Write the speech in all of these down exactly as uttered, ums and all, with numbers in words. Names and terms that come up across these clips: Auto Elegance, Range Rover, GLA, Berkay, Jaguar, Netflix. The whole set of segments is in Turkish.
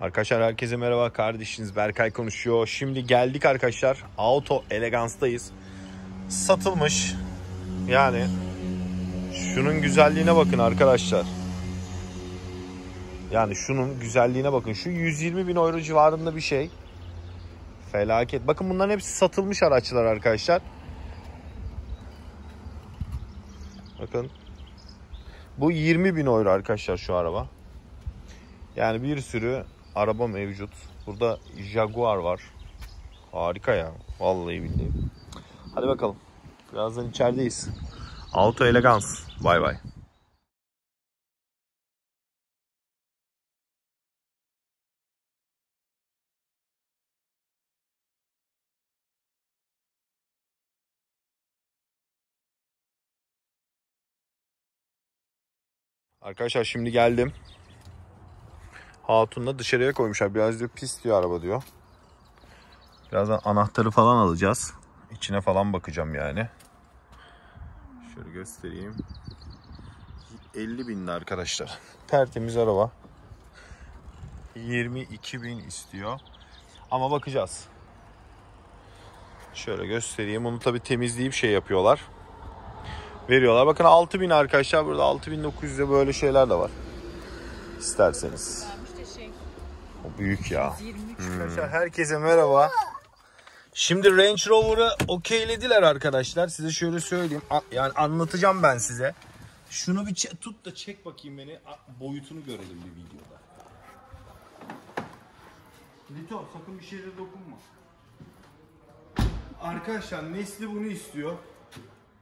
Arkadaşlar herkese merhaba, kardeşiniz Berkay konuşuyor. Şimdi geldik arkadaşlar, Auto Elegance'dayız. Satılmış. Yani şunun güzelliğine bakın arkadaşlar. Yani şunun güzelliğine bakın. Şu yüz yirmi bin euro civarında bir şey. Felaket. Bakın bunların hepsi satılmış araçlar arkadaşlar. Bakın. Bu yirmi bin euro arkadaşlar şu araba. Yani bir sürü araba mevcut. Burada Jaguar var. Harika ya. Vallahi billahi. Hadi bakalım. Birazdan içerideyiz. Auto Elegance. Bay bay. Arkadaşlar şimdi geldim. Hatun'la dışarıya koymuşlar. Biraz diyor pis diyor araba diyor. Birazdan anahtarı falan alacağız. İçine falan bakacağım yani. Şöyle göstereyim. elli binli arkadaşlar. Tertemiz araba. yirmi iki bin istiyor. Ama bakacağız. Şöyle göstereyim. Onu tabii temizleyip şey yapıyorlar. Veriyorlar. Bakın altı bin arkadaşlar. Burada altı bin dokuz yüz'e böyle şeyler de var. İsterseniz. O büyük ya. Hmm. Arkadaşlar herkese merhaba. Şimdi Range Rover'ı okeylediler arkadaşlar. Size şöyle söyleyeyim. Yani anlatacağım ben size. Şunu bir tut da çek bakayım beni. Boyutunu görelim bir videoda. Lito sakın bir şeylere dokunma. Arkadaşlar Nesli bunu istiyor.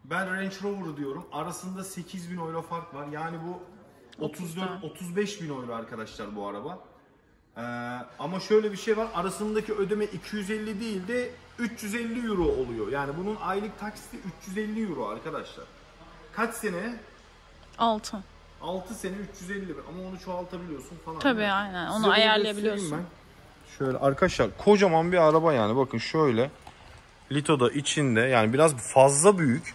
Ben Range Rover diyorum. Arasında sekiz bin euro fark var. Yani bu otuz dört otuz beş bin euro arkadaşlar bu araba. Ee, ama şöyle bir şey var. Arasındaki ödeme iki yüz elli değil de üç yüz elli euro oluyor. Yani bunun aylık taksiti üç yüz elli euro arkadaşlar. Kaç sene? altı. altı sene üç yüz elli. Ama onu çoğaltabiliyorsun falan. Tabii yani. Aynen. Onu size ayarlayabiliyorsun. Şöyle arkadaşlar kocaman bir araba yani. Bakın şöyle. Lito'da içinde yani biraz fazla büyük.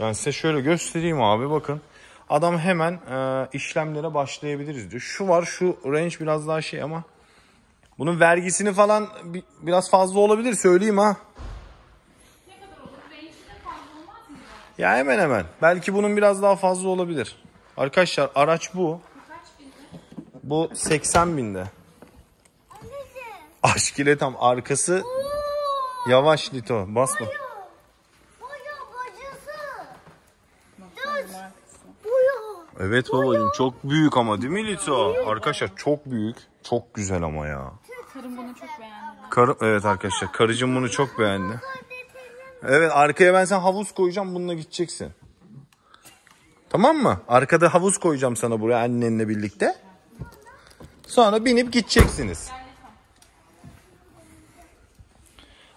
Yani size şöyle göstereyim abi bakın. Adam hemen e, işlemlere başlayabiliriz diyor. Şu var şu range biraz daha şey ama bunun vergisini falan bi, biraz fazla olabilir söyleyeyim ha. Ne kadar olur? Range'de fazla olmaz mı? Ya hemen hemen. Belki bunun biraz daha fazla olabilir. Arkadaşlar araç bu. Kaç binde? Bu seksen binde. Aşk ile tam arkası. Oo! Yavaş Lito basma. Hayır. Evet babacığım çok büyük ama değil mi Lito? Arkadaşlar çok büyük. Çok güzel ama ya. Karım bunu çok beğendi. Karı, evet arkadaşlar karıcığım bunu çok beğendi. Evet arkaya ben sana havuz koyacağım bununla gideceksin. Tamam mı? Arkada havuz koyacağım sana buraya annenle birlikte. Sonra binip gideceksiniz.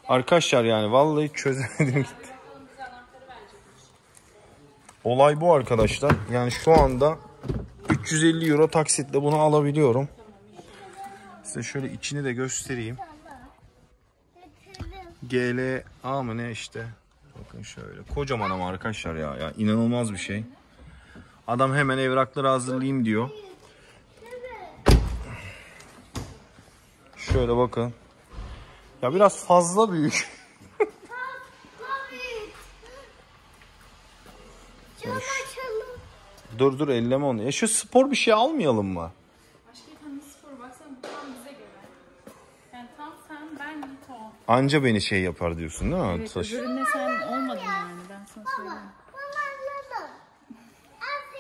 Arkadaşlar yani vallahi çözemedim gitti. Olay bu arkadaşlar. Yani şu anda üç yüz elli euro taksitle bunu alabiliyorum. Size şöyle içini de göstereyim. G L A mı ne işte. Bakın şöyle. Kocaman ama arkadaşlar ya. ya inanılmaz bir şey. Adam hemen evrakları hazırlayayım diyor. Şöyle bakın. Ya biraz fazla büyük. Dur dur elleme onu. Ya şu spor bir şey almayalım mı? Başka efendim spor baksana bu tam bize göre. Yani tam sen ben Lito. Anca beni şey yapar diyorsun değil mi? Evet öbüründe sen olmadın yani ben sana söyleyeyim.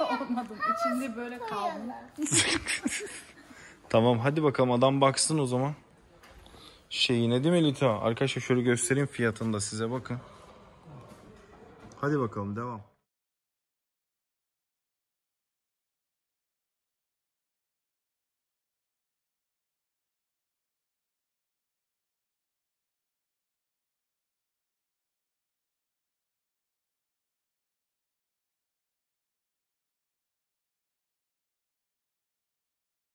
Olmadın içinde böyle kaldın. Tamam hadi bakalım adam baksın o zaman. Şeyine değil mi Lito? Arkadaşlar şöyle göstereyim fiyatını da size bakın. Hadi bakalım devam.